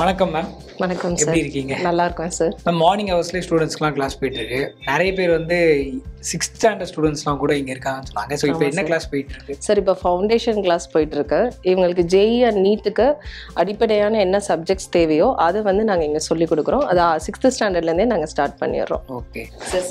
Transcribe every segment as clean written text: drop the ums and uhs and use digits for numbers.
வணக்கம் மேம். வணக்கம் சார், எப்படி இருக்கீங்க? நல்லா இருக்கேன் சார். மேம், மார்னிங் ஹவர்ஸ்லேயே ஸ்டூடெண்ட்ஸ்க்குலாம் கிளாஸ் போயிட்டுருக்கு. நிறைய பேர் வந்து 6th ஸ்டாண்டர்ட் ஸ்டூடெண்ட்ஸ்லாம் கூட இங்கே இருக்காங்கன்னு சொன்னாங்க. ஸோ இப்போ என்ன கிளாஸ் போயிட்டுருக்கு சார்? இப்போ ஃபவுண்டேஷன் கிளாஸ் போயிட்டுருக்கு. இவங்களுக்கு JEE அண்ட் நீட்டுக்கு அடிப்படையான என்ன சப்ஜெக்ட்ஸ் தேவையோ அதை வந்து நாங்கள் இங்கே சொல்லிக் கொடுக்குறோம். அதை 6th ஸ்டாண்டர்ட்லேருந்தே நாங்கள் ஸ்டார்ட் பண்ணிடுறோம். Okay sir.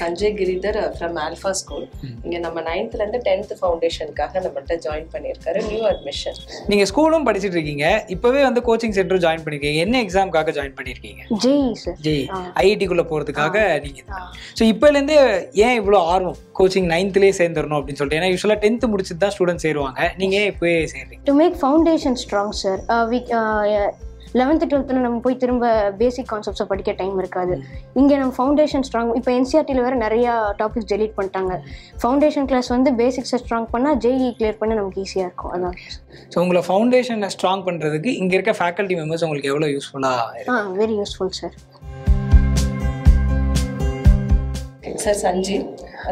Sanjay Giridhar from alpha school. இங்கே நம்ம 9th-லேருந்து 10th ஃபவுண்டேஷனுக்காக நம்மகிட்ட ஜாயின் பண்ணியிருக்காரு. New admission. நீங்கள் ஸ்கூலும் படிச்சுட்டு இருக்கீங்க, இப்போவே வந்து கோச்சிங் சென்டரும் ஜாயின் பண்ணியிருக்கீங்க. என்ன எக்ஸாமுக்காக ஜாயின் பண்ணியிருக்கீங்க? JEE sir. JEE IIT-குள்ளே போகிறதுக்காக நீங்கள். ஸோ இப்போலேருந்தே ஏன் இவ்வளோ ஆர்வம் கோச்சிங் 9th-லேயே சேர்ந்துடணும் அப்படின்னு சொல்லிட்டு? ஏன்னா யூஸ்வலாக 10th முடிச்சுட்டு தான் ஸ்டூடெண்ட் சேருவாங்க. நீங்கள் இப்போவே சேர்றீங்க. To make foundation strong sir. 11th 12th நம்ம போய் திரும்ப பேசிக் கான்செப்ட்ஸை படிக்க டைம் இருக்காது. இங்கே நம்ம ஃபவுண்டேஷன் ஸ்ட்ராங். இப்போ NCRT-ல வேறு நிறையா டாபிக்ஸ் டெலீட் பண்ணிட்டாங்க. ஃபவுண்டேஷன் கிளாஸ் வந்து பேசிக்ஸை ஸ்ட்ராங் பண்ணால் JEE கிளியர் பண்ண நமக்கு ஈஸியாக இருக்கும். அதான். ஸோ உங்களை ஃபவுண்டேஷனை ஸ்ட்ராங் பண்ணுறதுக்கு இங்கே இருக்க ஃபேக்கல்ட்டி மெம்பர்ஸ் உங்களுக்கு எவ்வளோ யூஸ்ஃபுல்லாக? Very useful sir. Sir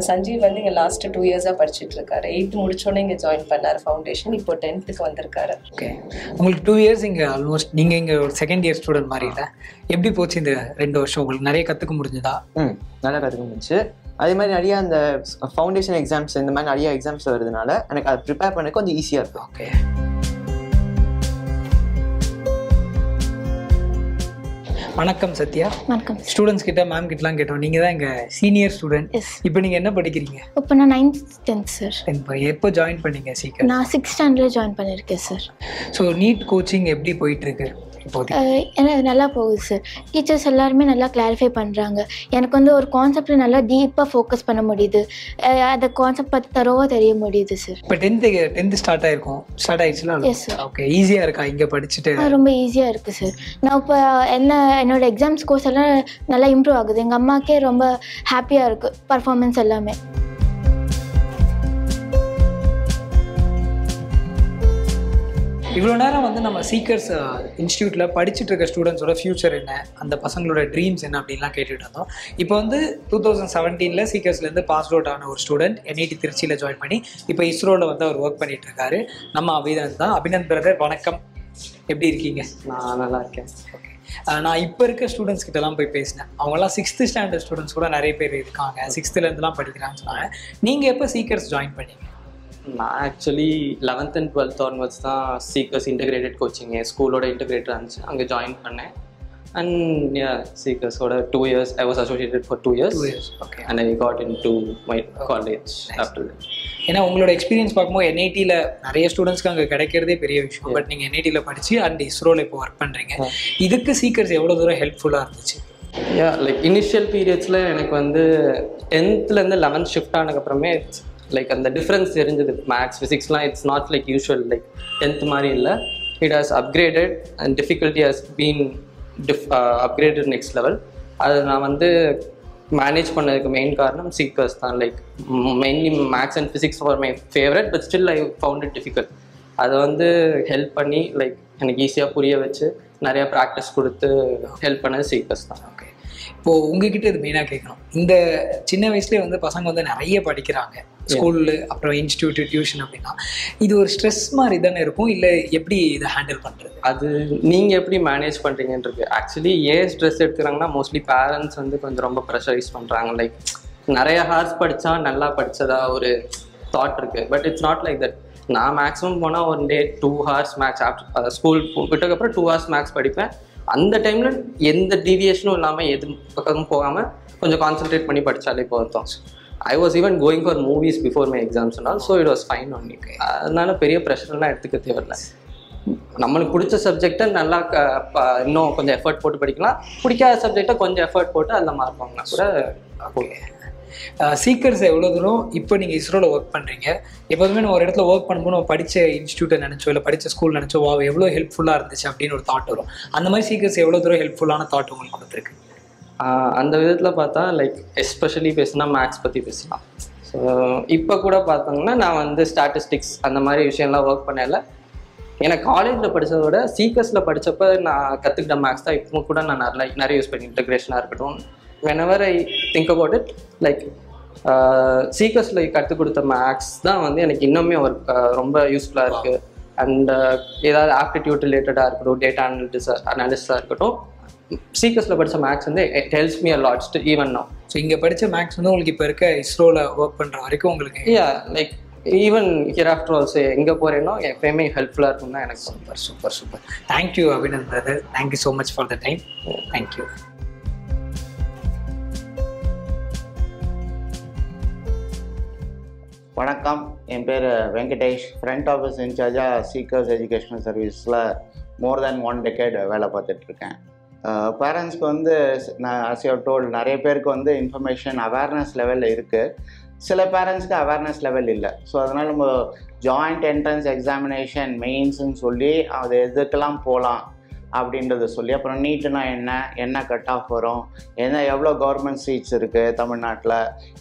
Sanjeev வந்து இங்கே லாஸ்ட் 2 years-ஆக படிச்சுட்டு இருக்காரு. 8th முடிச்சோடனே இங்கே ஜாயின் பண்ணார் ஃபவுண்டேஷன். இப்போ 10th-க்கு வந்திருக்காரு. ஓகே, உங்களுக்கு 2 years இங்கே ஆல்மோஸ்ட். நீங்கள் இங்கே ஒரு 2nd year ஸ்டூடெண்ட் மாதிரி இல்லை. எப்படி போச்சு இந்த 2 வருஷம்? உங்களுக்கு நிறைய கற்றுக்க முடிஞ்சுதா? நல்லா கற்றுக்க முடிஞ்சு. அதே மாதிரி நிறையா அந்த ஃபவுண்டேஷன் எக்ஸாம்ஸ், இந்த மாதிரி நிறையா எக்ஸாம்ஸ் வருதுனால எனக்கு அதை ப்ரிப்பேர் பண்ண கொஞ்சம் ஈஸியாக இருக்கும். ஓகே. வணக்கம் சத்யா. வணக்கம். ஸ்டூடெண்ட்ஸ் கிட்ட மேம் கிட்டலாம் கேட்டோம். நீங்கள் தான் எங்கள் சீனியர் ஸ்டூடெண்ட். இப்போ நீங்கள் என்ன படிக்கிறீங்க? இப்போ நான் 9th-10th சார். எப்போ ஜாயின் பண்ணீங்க? சீக்கிரம். நான் 6th ஸ்டாண்டர்டில் ஜாயின் பண்ணியிருக்கேன் சார். ஸோ நீட் கோச்சிங் எப்படி போயிட்டுருக்கு இப்போது? எனக்கு நல்லா போகுது சார். டீச்சர்ஸ் எல்லாருமே நல்லா கிளாரிஃபை பண்ணுறாங்க. எனக்கு வந்து ஒரு கான்செப்டில் நல்லா டீப்பாக ஃபோக்கஸ் பண்ண முடியுது. அந்த கான்செப்ட் பற்றி தரோவாக தெரிய முடியுது சார். இப்போ 10th ஸ்டார்ட் ஆகிருக்கும். ஸ்டார்ட் ஆகிடுச்சுன்னா எஸ் சார். ஓகே, ஈஸியாக இருக்கா இங்கே படிச்சுட்டு? ரொம்ப ஈஸியாக இருக்குது சார். நான் இப்போ என்னோட எக்ஸாம்ஸ் கோர்ஸ் எல்லாம் நல்லா இம்ப்ரூவ் ஆகுது. எங்கள் அம்மாக்கே ரொம்ப ஹாப்பியாக இருக்குது பர்ஃபார்மன்ஸ் எல்லாமே. இவ்வளோ நேரம் வந்து நம்ம சீக்கர்ஸ் இன்ஸ்டியூட்டில் படிச்சுட்டு இருக்க ஸ்டூடெண்ட்ஸோட ஃபியூச்சர் என்ன, அந்த பசங்களோட ட்ரீம்ஸ் என்ன அப்படின்லாம் கேட்டுகிட்டு இருந்தோம். இப்போ வந்து 2017 சீக்கர்ஸ்லேருந்து பாஸ் அவுட் ஆன ஒரு ஸ்டூடெண்ட் NIT திருச்சியில் ஜாயின் பண்ணி இப்போ இஸ்ரோவில் வந்து அவர் ஒர்க் பண்ணிட்டு இருக்காரு. நம்ம அபிநந்த் தான். அபிநந்த் பிரதர் வணக்கம், எப்படி இருக்கீங்க? நான் நல்லா இருக்கேன். ஓகே, நான் இப்போ இருக்க ஸ்டூடெண்ட்ஸ் கிட்டலாம் போய் பேசினேன். அவங்களாம் 6th standard ஸ்டூடெண்ட்ஸ் கூட நிறைய பேர் இருக்காங்க. 6th-லேருந்துலாம் படிக்கிறாங்கன்னு சொன்னாங்க. நீங்கள் எப்போ சீக்கர்ஸ் ஜாயின் பண்ணீங்க? நான் actually 11th and 12th onwards தான் சீக்கர்ஸ் இன்டெகிரேட்டட் கோச்சிங்கு ஸ்கூலோட இன்டெகிரேட்டர் இருந்துச்சு, அங்கே ஜாயின் பண்ணேன். அண்ட் சீக்கர்ஸோட 2 years I was associated for 2 years. Okay. And I got into my college after that. ஏன்னா உங்களோட எக்ஸ்பீரியன்ஸ் பார்க்கும்போது NIT-ல நிறைய ஸ்டூடெண்ட்ஸ்க்கு அங்கே கிடைக்கிறதே பெரிய விஷயம். பட் நீங்கள் NIT-ல படித்து அண்ட் இஸ்ரோவில் இப்போ ஒர்க் பண்ணுறீங்க. இதுக்கு சீக்கர்ஸ் எவ்வளோ தூரம் ஹெல்ப்ஃபுல்லாக இருந்துச்சு? லைக் இனிஷியல் பீரியட்ஸில் எனக்கு வந்து 10th-லேருந்து 11th ஷிஃப்ட் ஆனதுக்கப்புறமே லைக் அந்த டிஃப்ரென்ஸ் தெரிஞ்சது. மேக்ஸ் ஃபிசிக்ஸ்லாம் it's not like usual like 10th மாதிரி இல்லை. It has upgraded and difficulty has been upgraded next level. அது நான் வந்து மேனேஜ் பண்ணதுக்கு மெயின் காரணம் சீக்கர்ஸ் தான். Like mainly maths and physics for my favourite, but still I found it difficult. அதை வந்து ஹெல்ப் பண்ணி லைக் எனக்கு ஈஸியாக புரிய வச்சு நிறையா ப்ராக்டிஸ் கொடுத்து ஹெல்ப் பண்ணது சீக்கர்ஸ் தான். ஓகே, இப்போது உங்ககிட்ட இது மெயினாக கேட்கணும். இந்த சின்ன வயசுலேயே வந்து பசங்க வந்து நிறைய படிக்கிறாங்க ஸ்கூலு, அப்புறம் இன்ஸ்டியூட்டு, டியூஷன் அப்படின்னா இது ஒரு ஸ்ட்ரெஸ் மாதிரி தானே இருக்கும், இல்லை எப்படி இதை ஹேண்டில் பண்ணுறது? அது நீங்கள் எப்படி மேனேஜ் பண்ணுறீங்கன்றது. ஆக்சுவலி ஏன் ஸ்ட்ரெஸ் எடுத்துக்கிறாங்கன்னா மோஸ்ட்லி பேரண்ட்ஸ் வந்து கொஞ்சம் ரொம்ப ப்ரெஷரைஸ் பண்ணுறாங்க. லைக் நிறைய ஹார்ஸ் படித்தா நல்லா படித்ததா ஒரு தாட் இருக்குது. But it's not like that. நான் மேக்ஸிமம் போனால் ஒரு day 2 hours max after school விட்டதுக்கப்புறம் 2 hours மேக்ஸ் படிப்பேன். அந்த டைமில் எந்த டீவியேஷனும் இல்லாமல் எது பக்கமும் போகாமல் கொஞ்சம் கான்சென்ட்ரேட் பண்ணி படித்தாலே போதும். I was even going for movies before my exams and all, so it was fine only. அதனால பெரிய ப்ரெஷர்லாம் எடுத்துக்க தேவையில்லை. நம்மளுக்கு பிடிச்ச சப்ஜெக்டை நல்லா இன்னும் கொஞ்சம் எஃபர்ட் போட்டு படிக்கலாம். பிடிக்காத சப்ஜெக்டை கொஞ்சம் எஃபர்ட் போட்டு அதில் மார்க் வாங்கினா கூட ஓகே. சீக்கர்ஸ் எவ்வளோ தூரம் இப்போ நீங்கள் இஸ்ரோவில் ஒர்க் பண்ணுறீங்க? எப்போதுமே நம்ம ஒரு இடத்துல ஒர்க் பண்ணும்போது நம்ம படித்த இன்ஸ்டியூட்டை நினச்சோ இல்லை படித்த ஸ்கூல் நினச்சோ வா எவ்வளோ ஹெல்ப்ஃபுல்லாக இருந்துச்சு அப்படின்னு ஒரு தாட் வரும். அந்த மாதிரி சீக்கர்ஸ் எவ்வளோ தூரம் ஹெல்ப்ஃபுல்லான தாட் உங்களுக்கு கொடுத்துருக்கு? அந்த விதத்தில் பார்த்தா லைக் எஸ்பெஷலி பேசுனா மேக்ஸ் பற்றி பேசலாம். ஸோ இப்போ கூட பார்த்தோங்கன்னா நான் வந்து ஸ்டாட்டிஸ்டிக்ஸ் அந்த மாதிரி விஷயம்லாம் ஒர்க் பண்ணல. எனக்கு காலேஜில் படித்தத விட சீக்கர்ஸில் படித்தப்ப நான் கற்றுக்கிட்ட மேக்ஸ் தான் இப்போ கூட நான் நிறைய யூஸ் பண்ணி இன்டெக்ரேஷனாக இருக்கட்டும். whenever I think about it, like சீக்கர்ஸில் கற்றுக் கொடுத்த மேக்ஸ் தான் வந்து எனக்கு இன்னுமே ஒரு ரொம்ப யூஸ்ஃபுல்லாக இருக்குது. and aptitude related data analysis Seekers level max and it helps me a lot even now. So you study max and you work in ISRO? Yeah, like even hereafter also, FMI is helpful. Super, super, super. Thank you Abhinand brother. Thank you so much for the time. Thank you. Welcome, I am Venkatesh, front office in charge of Seekers Educational Service more than 1 decade. Parents, as you have told, information awareness level irukku. Sila parents ka awareness level illa. So adhanal joint entrance examination mains nu solli adu edukkalam polam அப்படின்றது சொல்லி அப்புறம் நீட்னா என்ன என்ன cut off வரும் என்ன எவ்வளோ government seeds இருக்குது தமிழ்நாட்டில்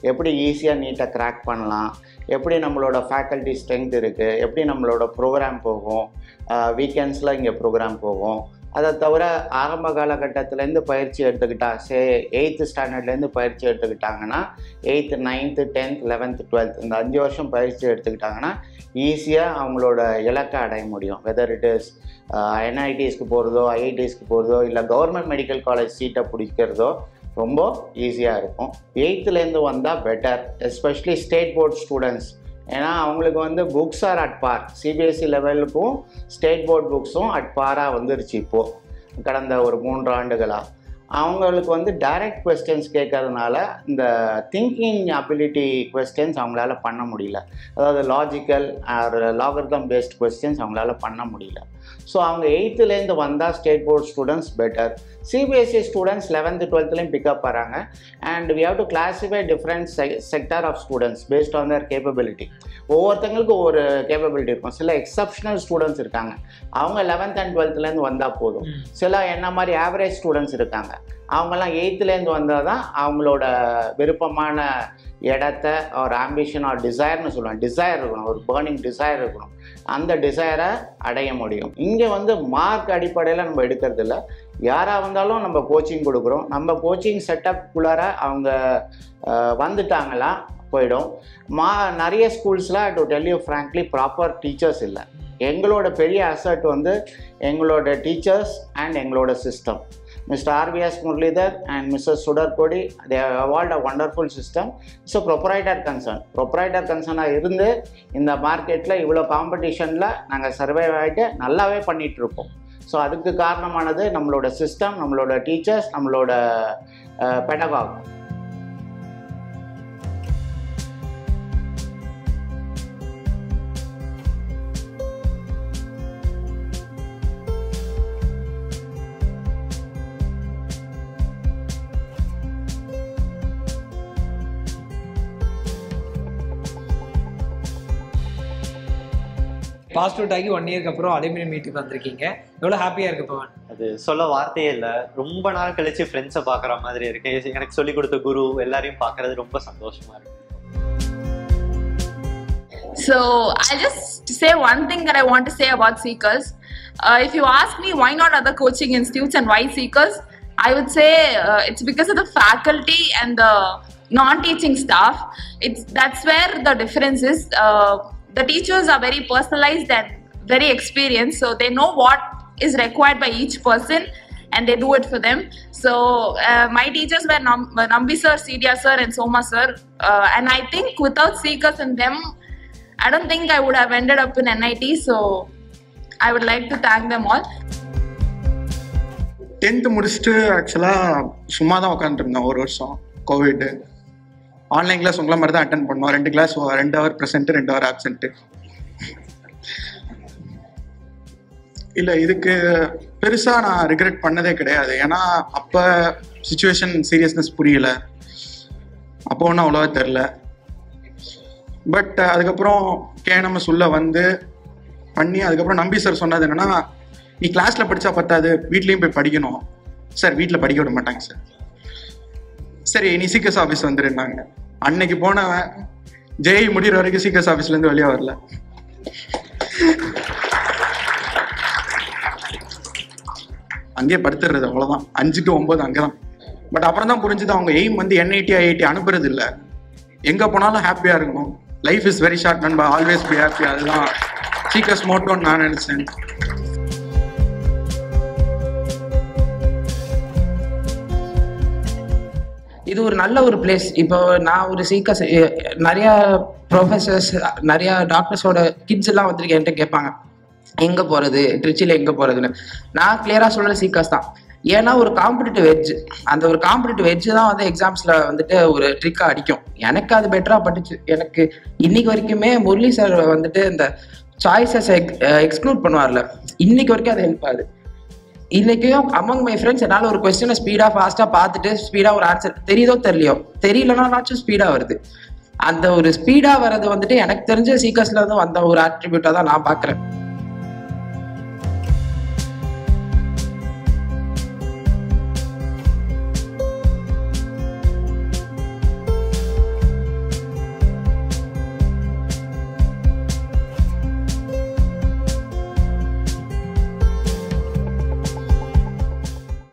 எப்படி ஈஸியாக நீட்டை கிராக் பண்ணலாம் எப்படி நம்மளோட ஃபேக்கல்ட்டி ஸ்ட்ரென்த் இருக்குது எப்படி நம்மளோட ப்ரோக்ராம் போகும் வீக்கெண்ட்ஸில் இங்கே ப்ரோக்ராம் போகும் அதை தவிர ஆரம்ப காலகட்டத்திலேருந்து பயிற்சி எடுத்துக்கிட்டா சே 8th ஸ்டாண்டர்ட்லேருந்து பயிற்சி எடுத்துக்கிட்டாங்கன்னா 8th 9th 10th 11th 12th இந்த 5 வருஷம் பயிற்சி எடுத்துக்கிட்டாங்கன்னா ஈஸியாக அவங்களோட இலக்கை அடைய முடியும். வெதர் இட் இஸ் NITஸ்க்கு போகிறதோ IITஸ்க்கு போகிறதோ இல்லை கவர்மெண்ட் மெடிக்கல் காலேஜ் சீட்டை பிடிக்கிறதோ ரொம்ப ஈஸியாக இருக்கும். 8thலேருந்து வந்தால் better, especially state board students. ஏன்னா அவங்களுக்கு books are at par, CBSC லெவலுக்கும் ஸ்டேட் போர்ட் புக்ஸும் அட் பாராக வந்துருச்சு இப்போது கடந்த ஒரு 3 ஆண்டுகளாக. அவங்களுக்கு டைரக்ட் கொஸ்டின்ஸ் கேட்கறதுனால இந்த திங்கிங் அபிலிட்டி கொஸ்டின்ஸ் அவங்களால பண்ண முடியல, அதாவது logical or logarithm based questions அவங்களால பண்ண முடியல. ஸோ அவங்க 8thலேருந்து வந்தால் state board students better. CBSC students 11th 12thலேயும் பிக்கப் வராங்க. And we have to classify different sector of students based on their capability. ஒவ்வொருத்தங்களுக்கும் ஒரு கேப்பபிலிட்டி இருக்கும். சில எக்ஸப்ஷனல் ஸ்டூடெண்ட்ஸ் இருக்காங்க, அவங்க 11th and 12thலேருந்து வந்தால் போதும். சில என்ன மாதிரி ஆவரேஜ் ஸ்டூடெண்ட்ஸ் இருக்காங்க, அவங்கெல்லாம் 8thலேருந்து வந்தால் தான் அவங்களோட விருப்பமான இடத்தை ஒரு ஆம்பிஷன் ஒரு டிசைர்னு சொல்லுவாங்க. டிசைர் இருக்கணும், ஒரு பேர்னிங் டிசைர் இருக்கணும், அந்த டிசைரை அடைய முடியும். இங்கே மார்க் அடிப்படையில் நம்ம எடுக்கிறது இல்லை, யாராக வந்தாலும் நம்ம கோச்சிங் கொடுக்குறோம். நம்ம கோச்சிங் செட்டப்புக்குள்ளார அவங்க வந்துட்டாங்களா போயிடும். நிறைய ஸ்கூல்ஸில் to tell you frankly proper teachers இல்லை. எங்களோட பெரிய அசட் எங்களோட டீச்சர்ஸ் அண்ட் எங்களோட system. Mr. RBS Moorlither and Mr. Sudar Kodi, they have evolved a wonderful system. It's a proprietor concern. Proprietor concern in the market, in the competition, we are surviving and doing. So that's the reason our system, our teachers, our pedagogue. Passed ஆகி 1 இயருக்கு அப்புறம் alumni மீட்டுக்கு வந்திருக்கீங்க, எவ்வளோ ஹாப்பியாக இருக்கு பவன்? அது சொல்ல வார்த்தையே இல்லை, ரொம்ப நாள் கழிச்சு ஃப்ரெண்ட்ஸை பார்க்குற மாதிரி இருக்கு. எனக்கு சொல்லிக் கொடுத்த குரு எல்லாரையும் பார்க்கறது ரொம்ப சந்தோஷமா இருக்கு. So I'll just say one thing that I want to say about Seekers. If you ask me why not other coaching institutes and why Seekers, I would say it's because of the faculty and the non-teaching staff. That's where the difference is. The teachers are very personalized and very experienced, so they know what is required by each person and they do it for them. So my teachers were Nambi Sir, Sidya Sir and Soma Sir, and I think without Seekers and them, I don't think I would have ended up in NIT, so I would like to thank them all. 10th முடிச்சிட்டு ஆக்சுவலாக சும்மா தான் உட்காந்துருந்தேன் ஒரு வருஷம். Covid online class உங்களை மாதிரி தான் அட்டன் பண்ணோம். 2 class 2 hour present 2 hour absent. இல்லை, இதுக்கு பெருசாக நான் ரிக்ரெட் பண்ணதே கிடையாது. ஏன்னா அப்போ சுச்சுவேஷன் சீரியஸ்னஸ் புரியலை, அப்போ ஒன்றும் அவ்வளோவா தெரில. பட் அதுக்கப்புறம் கேனம சொல்ல பண்ணி அதுக்கப்புறம் நம்பி சார் சொன்னது என்னென்னா, நீ கிளாஸில் படித்தா பத்தாது, வீட்லேயும் போய் படிக்கணும் சார். வீட்டில் படிக்க விட மாட்டாங்க சார். சரி, நீ சீக்கர்ஸ் ஆஃபீஸ் வந்துருந்தாங்க. அன்னைக்கு போனவன் JEE முடிகிற வரைக்கும் சீக்கர்ஸ் ஆஃபீஸ்லேருந்து வெளியே வரல. அங்கேயே படுத்துடுறது, அவ்வளோதான். 5 to 9 அங்கே தான். பட் அப்புறம் தான் புரிஞ்சுது அவங்க எய்ம் NIT IIT அனுப்புறது இல்லை, எங்கே போனாலும் ஹாப்பியாக இருக்கணும். லைஃப் இஸ் வெரி ஷார்ட் நண்பா, ஆல்வேஸ் பி ஹாப்பி. அதுதான் Seekers motto நான் நினைச்சேன். இது ஒரு நல்ல ஒரு பிளேஸ். இப்போ நான் ஒரு சீக்கர்ஸ் நிறையா ப்ரொஃபஸர்ஸ் நிறையா டாக்டர்ஸோட கிட்ஸ் எல்லாம் வந்துட்டு என்கிட்ட கேட்பாங்க எங்கே போகிறது, திருச்சியில் எங்கே போகிறதுன்னு. நான் கிளியராக சொல்கிற சீக்கர்ஸ் தான். ஏன்னா ஒரு காம்படிட்டிவ் எட்ஜ், அந்த ஒரு காம்படிட்டிவ் எட்ஜ் தான் வந்து எக்ஸாம்ஸில் வந்துட்டு ஒரு ட்ரிக்காக அடிக்கும். எனக்கு அது பெட்டராக பட்டுச்சு. எனக்கு இன்றைக்கி வரைக்குமே முரளி சார் வந்துட்டு இந்த சாய்ஸஸ் எக்ஸ்க்ளூட் பண்ணுவார்ல, இன்றைக்கி வரைக்கும் அது ஹெல்ப் ஆகுது. இன்றைக்கும் அமங் மை ஃப்ரெண்ட்ஸ் என்னால் ஒரு கொஸ்டினை ஸ்பீடாக ஃபாஸ்ட்டாக பார்த்துட்டு ஸ்பீடாக ஒரு ஆன்சர் தெரியுதோ தெரியலையோ, தெரியலனாச்சும் ஸ்பீடாக வருது. அந்த ஒரு ஸ்பீடாக வர்றது வந்துட்டு எனக்கு தெரிஞ்ச சீக்கர்ஸ்லேருந்து வந்த ஒரு ஆட்ரிபியூட்டாக தான் நான் பார்க்குறேன்.